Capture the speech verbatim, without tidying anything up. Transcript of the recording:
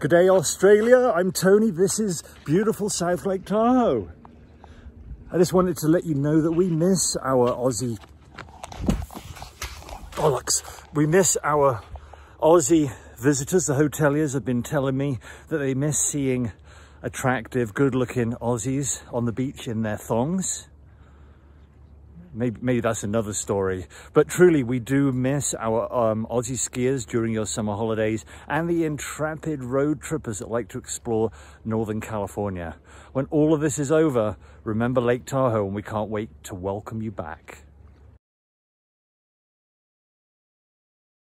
G'day Australia, I'm Tony, this is beautiful South Lake Tahoe. I just wanted to let you know that we miss our Aussie bollocks. We miss our Aussie visitors. The hoteliers have been telling me that they miss seeing attractive, good-looking Aussies on the beach in their thongs. Maybe, maybe that's another story, but truly we do miss our um, Aussie skiers during your summer holidays and the intrepid road trippers that like to explore Northern California. When all of this is over, remember Lake Tahoe, and we can't wait to welcome you back.